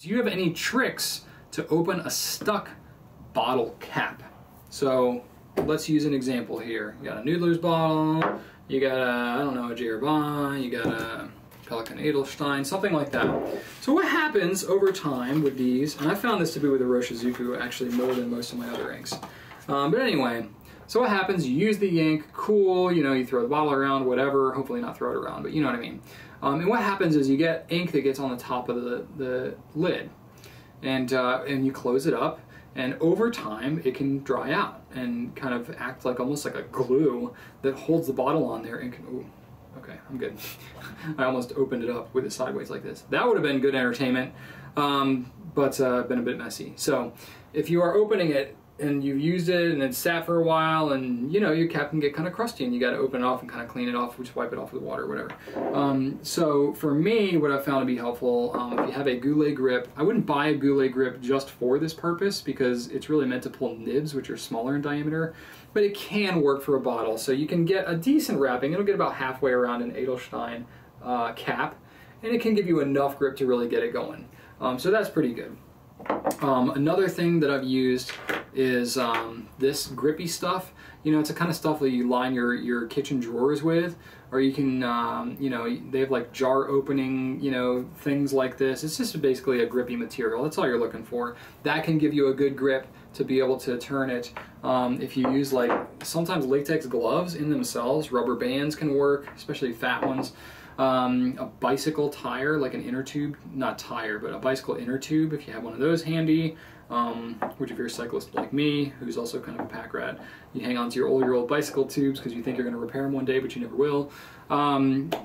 Do you have any tricks to open a stuck bottle cap? So let's use an example here. You got a Noodler's bottle, you got a, I don't know, a J.R., you got a Pelican Edelstein, something like that. So what happens over time with these, and I found this to be with the Roshizuku actually more than most of my other inks. But anyway, so what happens, you use the ink, cool, you know, you throw the bottle around, whatever, hopefully not throw it around, but you know what I mean. And what happens is you get ink that gets on the top of the lid, and you close it up, and over time it can dry out and kind of act like almost like a glue that holds the bottle on there and can, ooh, okay, I'm good. I almost opened it up with it sideways like this. That would have been good entertainment, but been a bit messy. So if you are opening it and you've used it and it's sat for a while and, you know, your cap can get kind of crusty and you got to open it off and kind of clean it off, just wipe it off with water or whatever. So for me, what I found to be helpful, if you have a Goulet Grip, I wouldn't buy a Goulet Grip just for this purpose because it's really meant to pull nibs, which are smaller in diameter, but it can work for a bottle. So you can get a decent wrapping. It'll get about halfway around an Edelstein cap, and it can give you enough grip to really get it going. So that's pretty good. Another thing that I've used is this grippy stuff. You know, it's the kind of stuff that you line your kitchen drawers with, or you can, you know, they have like jar opening, you know, things like this. It's just basically a grippy material. That's all you're looking for. That can give you a good grip to be able to turn it. If you use like sometimes latex gloves in themselves, rubber bands can work, especially fat ones. A bicycle tire, like an inner tube, not tire, but a bicycle inner tube, if you have one of those handy, which if you're a cyclist like me, who's also kind of a pack rat, you hang on to your old bicycle tubes because you think you're going to repair them one day, but you never will.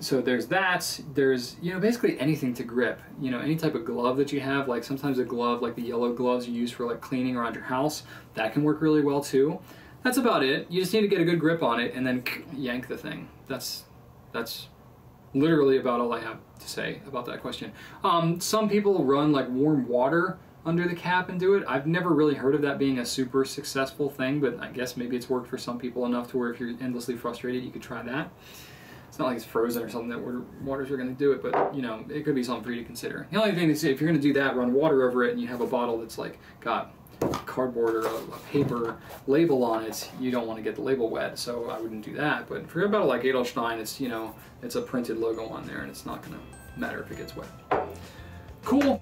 So there's that. There's, you know, basically anything to grip. You know, any type of glove that you have, like sometimes a glove, like the yellow gloves you use for like cleaning around your house, that can work really well too. That's about it. You just need to get a good grip on it and then yank the thing. That's literally about all I have to say about that question. Some people run like warm water under the cap and do it. I've never really heard of that being a super successful thing, but I guess maybe it's worked for some people enough to where if you're endlessly frustrated, you could try that. It's not like it's frozen or something that waters are going to do it, but you know, it could be something for you to consider. The only thing they say, if you're going to do that, run water over it, and you have a bottle that's like got cardboard or a paper label on it, you don't want to get the label wet, so I wouldn't do that. But for a bottle like Edelstein, it's, you know, it's a printed logo on there, and it's not going to matter if it gets wet. Cool.